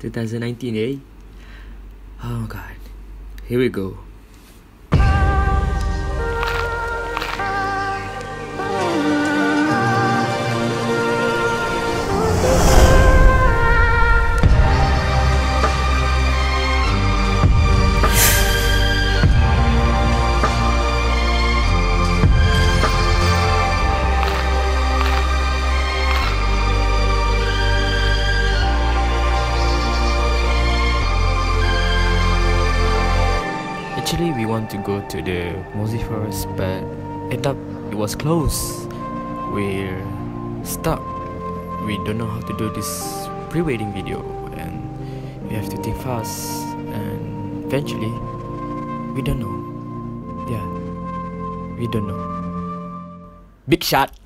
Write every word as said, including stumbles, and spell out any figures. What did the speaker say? twenty nineteen, eh? Oh god. Here we go. Actually, we want to go to the Mozi Forest, but I thought it was closed. We're stuck. We don't know how to do this pre-wedding video, and we have to think fast. And eventually, we don't know. Yeah, we don't know. Big shot.